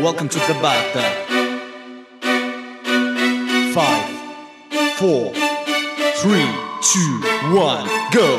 Welcome to Tabata. 5, 4, 3, 2, 1, go!